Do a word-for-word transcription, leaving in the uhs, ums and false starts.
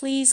Please